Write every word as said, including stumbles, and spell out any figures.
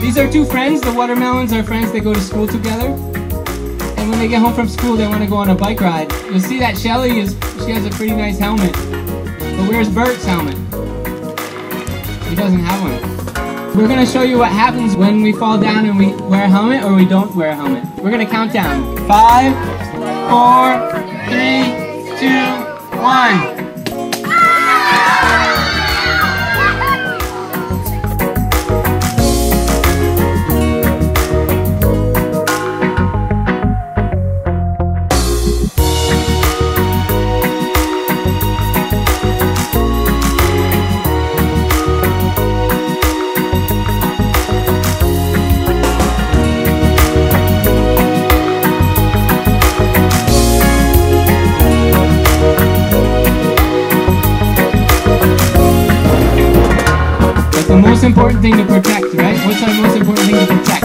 These are two friends. The watermelons are friends. They go to school together, and when they get home from school, they want to go on a bike ride. You'll see that Shelly is she has a pretty nice helmet, but where's Bert's helmet? He doesn't have one. We're gonna show you what happens when we fall down and we wear a helmet or we don't wear a helmet. We're gonna count down: five, four, three, two, one. Important thing to protect, right? What's our most important thing to protect?